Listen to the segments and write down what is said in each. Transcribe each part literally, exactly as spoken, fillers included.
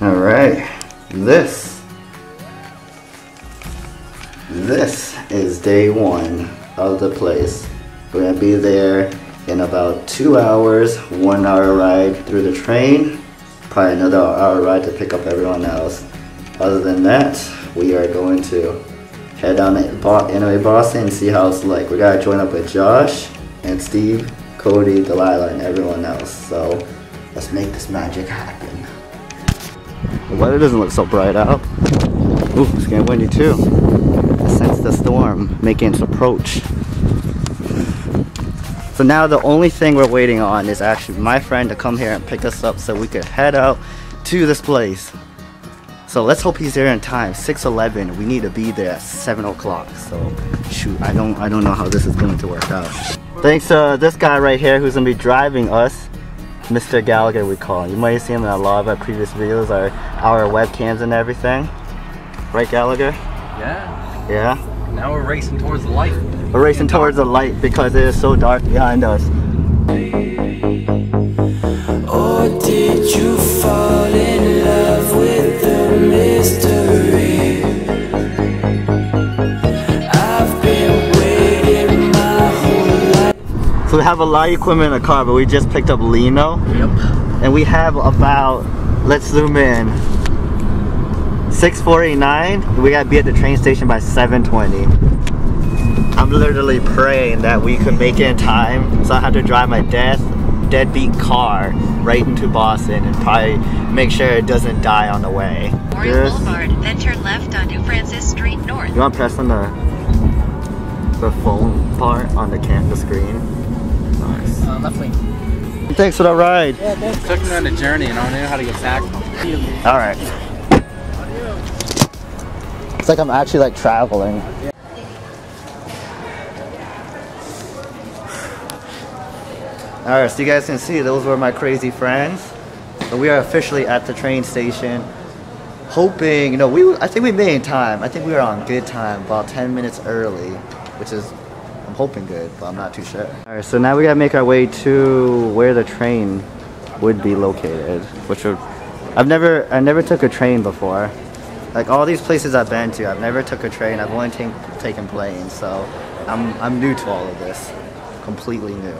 Alright, this, this is day one of the place. We're going to be there in about two hours, one hour ride through the train, probably another hour ride to pick up everyone else. Other than that, we are going to head down to Anime Boston and see how it's like. We got to join up with Josh and Steve, Cody, Delilah, and everyone else. So let's make this magic happen. The weather doesn't look so bright out. Ooh, it's getting windy too. I sense the storm making its approach. So now the only thing we're waiting on is actually my friend to come here and pick us up so we could head out to this place. So let's hope he's there in time. six eleven. We need to be there at seven o'clock. So shoot, I don't, I don't know how this is going to work out. Thanks to uh, this guy right here who's gonna be driving us. Mister Gallagher, we call him. You might have seen him in a lot of our previous videos, our, our webcams and everything. Right, Gallagher? Yeah. Yeah? Now we're racing towards the light. We're racing towards the light because it is so dark behind us. Or did you fall in love with the mystery? I've been waiting my whole life. So we have a lot of equipment in the car, but we just picked up Lino. Yep. And we have about, let's zoom in, six forty-nine. We gotta be at the train station by seven twenty. I'm literally praying that we could make it in time, so I have to drive my death, deadbeat car right into Boston and probably make sure it doesn't die on the way. This... Boulevard, venture left onto Francis Street North. You want to press on the the phone part on the camera screen? Nice. Uh, left wing. Thanks for the ride. Yeah, thanks. It took me on a journey and I don't know how to get back. All right. It's like I'm actually like traveling. Alright, so you guys can see, those were my crazy friends. But we are officially at the train station. Hoping, you know, we, I think we made in time. I think we were on good time, about ten minutes early. Which is, I'm hoping good, but I'm not too sure. Alright, so now we gotta make our way to where the train would be located. Which would, I've never, I never took a train before. Like all these places I've been to, I've never took a train. I've only taken planes, so I'm, I'm new to all of this. Completely new.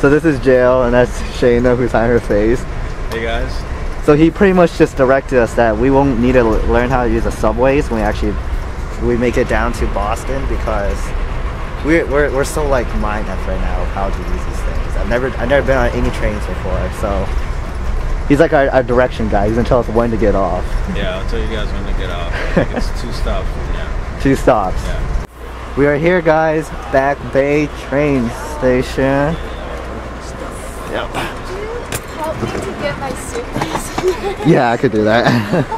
So this is Jail, and that's Shayna who's on her face. Hey guys. So he pretty much just directed us that we won't need to learn how to use the subways when we actually we make it down to Boston, because we're we're, we're so like minded right now of how to use these things. I've never I've never been on any trains before, so he's like our, our direction guy. He's gonna tell us when to get off. Yeah, I'll tell you guys when to get off. It's two stops from now. Two stops. Yeah. We are here, guys. Back Bay train station. Yep. Can you help me to get my suitcase? Yeah, I could do that.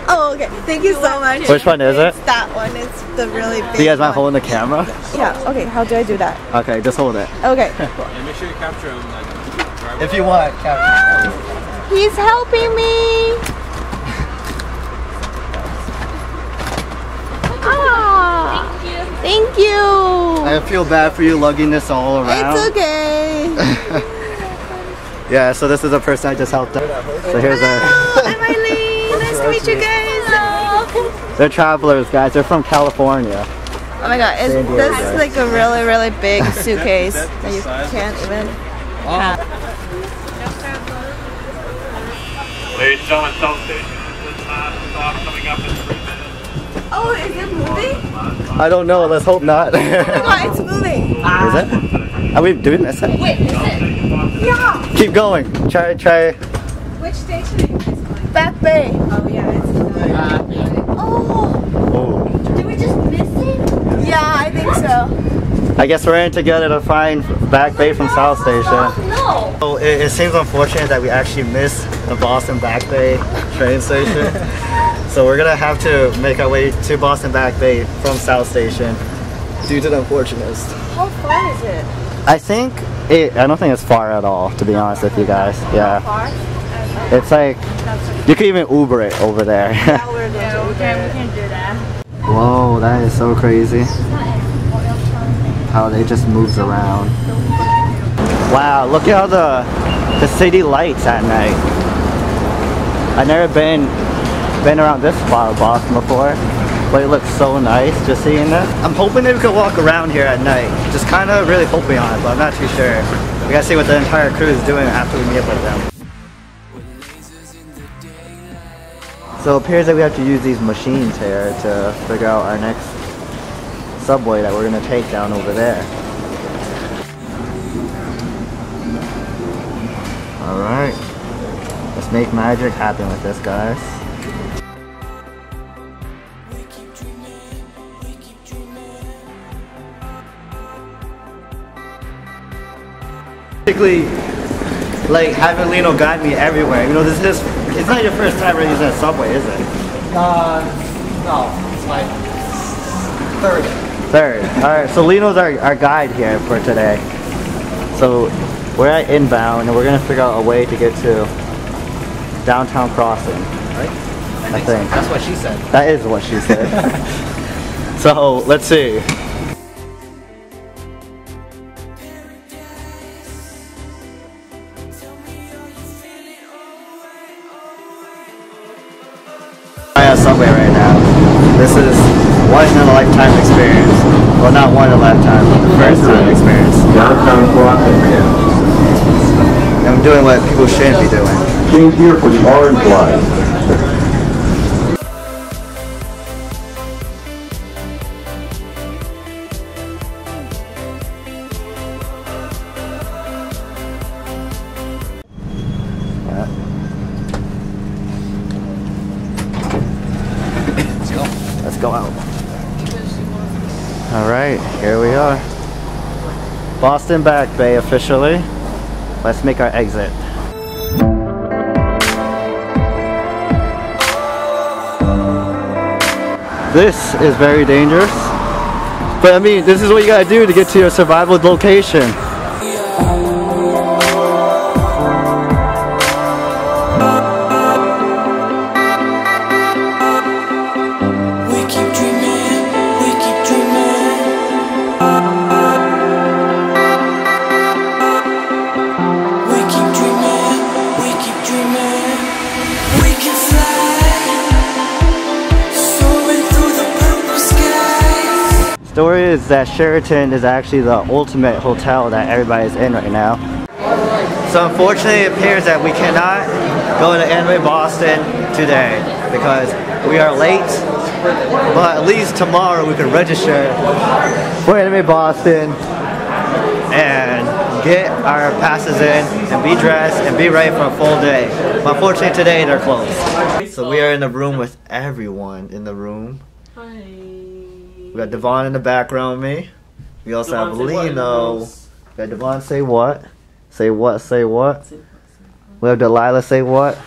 Oh, okay. Thank you so much. Which one is it? It's that one. It's the really big. Do you guys mind holding the camera? Yeah. Okay. How do I do that? Okay, just hold it. Okay. And make sure you capture him. Like, if you want, capture. He's helping me. Ah. Thank you. Thank you. I feel bad for you lugging this all around. It's okay. Yeah, so this is the person I just helped out. So here's a... Hello, I'm Eileen. Nice to meet you guys. Hello. They're travelers, guys. They're from California. Oh my god, it's, this is like a really, really big suitcase that you can't even have. Ladies and gentlemen, South Station. This is the last stop coming up in three minutes. Oh, is it moving? I don't know. Let's hope not. Oh my god, it's moving. Is it? Are we doing this? Wait, is it? Yeah. Keep going. Try, try. Which station are you guys going? Back Bay. Oh yeah, it's uh, yeah. Oh. Oh. Did we just miss it? Yeah, I think so. I guess we're in together to find Back Bay from South Station. No. So it, it seems unfortunate that we actually missed the Boston Back Bay train station. So we're gonna have to make our way to Boston Back Bay from South Station, due to the unfortunateness. How far is it? I think. It, I don't think it's far at all, to be honest with you guys. Yeah. It's like, you can even Uber it over there. Yeah, we're yeah, we can do that. Whoa, that is so crazy. How they just moves around. Wow, look at all the, the city lights at night. I've never been, been around this spot of Boston before, but it looks so nice just seeing this. I'm hoping that we could walk around here at night. Just kind of really hoping on it, but I'm not too sure. We gotta see what the entire crew is doing after we meet up with them. So it appears that we have to use these machines here to figure out our next subway that we're going to take down over there. Alright, let's make magic happen with this, guys. Basically, like having Lino guide me everywhere. You know, this is it's not your first time really using a subway, is it? Uh, no, it's like Third. Third. Alright, so Lino's our, our guide here for today. So we're at inbound and we're going to figure out a way to get to Downtown Crossing. Right? I, I think. think. So. That's what she said. That is what she said. So let's see. I'm on subway right now. This is once in a lifetime experience. Well, not one in a lifetime, but the first time experience. Downtown Crossing. I'm doing what people shouldn't be doing. Change here for the orange line. Yeah. Let's go. Let's go out. Alright, here we are. Boston Back Bay officially. Let's make our exit. This is very dangerous. But I mean, this is what you gotta do to get to your survival location. The story is that Sheraton is actually the ultimate hotel that everybody's in right now. So unfortunately it appears that we cannot go to Anime Boston today because we are late, but at least tomorrow we can register for Anime Boston and get our passes in and be dressed and be ready for a full day. But unfortunately today they're closed. So we are in the room with everyone in the room. Hi. We got Devon in the background, me. We also Devon have Lino. We got Devon say what? Say what, say what? Say what, say what. We have Delilah say what? Oh,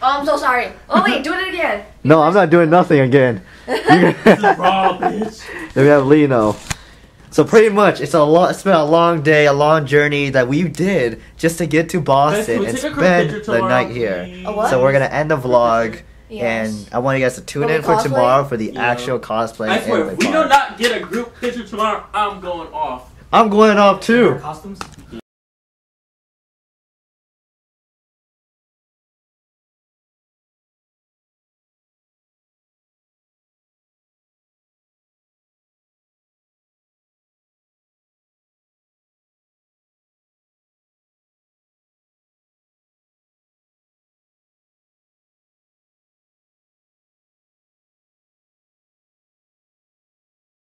I'm so sorry. Oh wait, do it again. No, I'm not doing nothing again. This is raw, bitch. Then we have Lino. So pretty much, it's a lot. It's been a long day, a long journey that we did just to get to Boston and spend the night here. So we're gonna end the vlog. Yes. And I want you guys to tune in for tomorrow for the yeah. actual cosplay. I swear, if we do not get a group picture tomorrow, I'm going off. I'm going off too. Costumes?